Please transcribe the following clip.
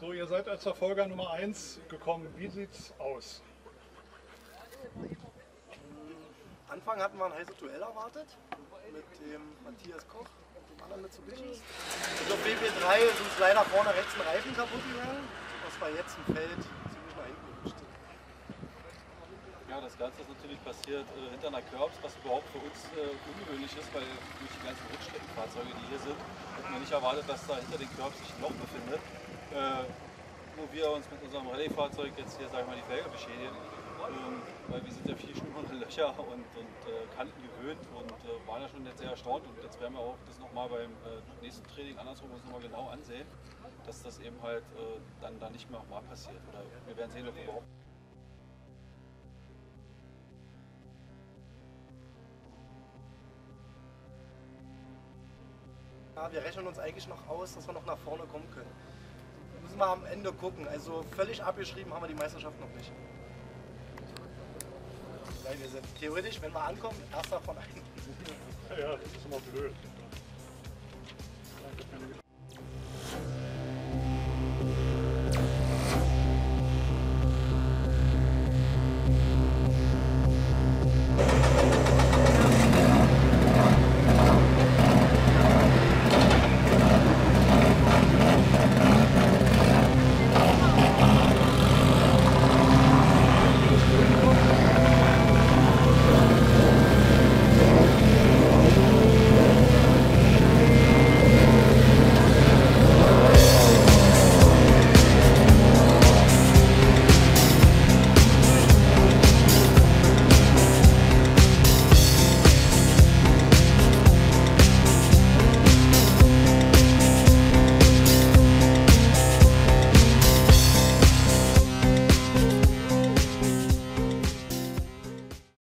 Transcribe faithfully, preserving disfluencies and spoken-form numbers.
So, ihr seid als Verfolger Nummer eins gekommen. Wie sieht's aus? Anfang hatten wir ein heißes Duell erwartet mit dem Matthias Koch und dem anderen Mitsubishi. Und auf B W drei sind uns leider vorne rechts ein Reifen kaputt gegangen, was war jetzt im Feld ziemlich nach hinten gerutscht. Ja, das Ganze ist natürlich passiert äh, hinter einer Curbs, was überhaupt für uns äh, ungewöhnlich ist, weil durch die ganzen Rückstreckenfahrzeuge, die hier sind, hätten wir nicht erwartet, dass da hinter den Curbs sich ein Loch befindet. Äh, wo wir uns mit unserem Rallye-Fahrzeug jetzt hier, sag ich mal, die Felge beschädigen, ähm, weil wir sind ja viel schlimmere Löcher und, und äh, Kanten gewöhnt und äh, waren ja schon jetzt sehr erstaunt, und jetzt werden wir auch das nochmal beim äh, nächsten Training andersrum uns nochmal genau ansehen, dass das eben halt äh, dann da nicht mehr nochmal passiert, oder wir werden sehen, ob wir überhaupt. Ja, wir rechnen uns eigentlich noch aus, dass wir noch nach vorne kommen können. Müssen wir am Ende gucken. Also völlig abgeschrieben haben wir die Meisterschaft noch nicht. Weil wir sind theoretisch, wenn wir ankommen, erster von einem. Ja, das ist immer blöd.